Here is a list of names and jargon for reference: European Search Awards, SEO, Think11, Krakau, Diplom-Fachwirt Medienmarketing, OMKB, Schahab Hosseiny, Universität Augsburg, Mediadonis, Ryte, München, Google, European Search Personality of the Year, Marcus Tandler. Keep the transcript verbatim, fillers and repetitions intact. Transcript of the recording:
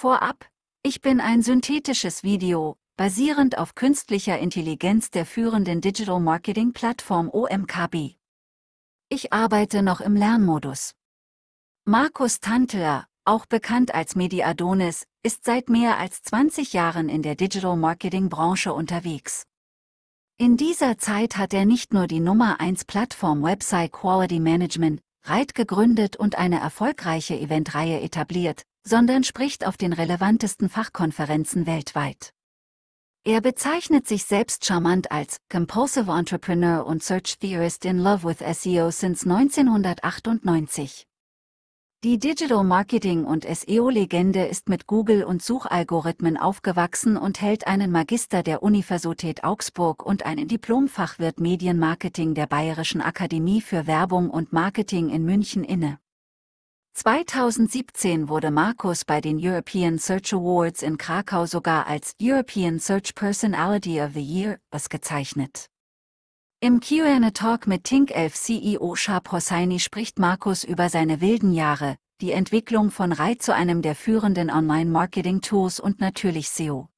Vorab, ich bin ein synthetisches Video, basierend auf künstlicher Intelligenz der führenden Digital Marketing Plattform O M K B. Ich arbeite noch im Lernmodus. Marcus Tandler, auch bekannt als Mediadonis, ist seit mehr als zwanzig Jahren in der Digital Marketing Branche unterwegs. In dieser Zeit hat er nicht nur die Nummer eins Plattform Website Quality Management, Ryte gegründet und eine erfolgreiche Eventreihe etabliert, sondern spricht auf den relevantesten Fachkonferenzen weltweit. Er bezeichnet sich selbst charmant als Compulsive Entrepreneur und Search Theorist in Love with S E O since neunzehnhundertachtundneunzig. Die Digital Marketing- und S E O-Legende ist mit Google und Suchalgorithmen aufgewachsen und hält einen Magister der Universität Augsburg und einen Diplom-Fachwirt Medienmarketing der Bayerischen Akademie für Werbung und Marketing in München inne. zweitausendsiebzehn wurde Marcus bei den European Search Awards in Krakau sogar als European Search Personality of the Year ausgezeichnet. Im Q and A-Talk mit Think elf C E O Schahab Hosseiny spricht Marcus über seine wilden Jahre, die Entwicklung von Ryte zu einem der führenden Online-Marketing-Tools und natürlich S E O.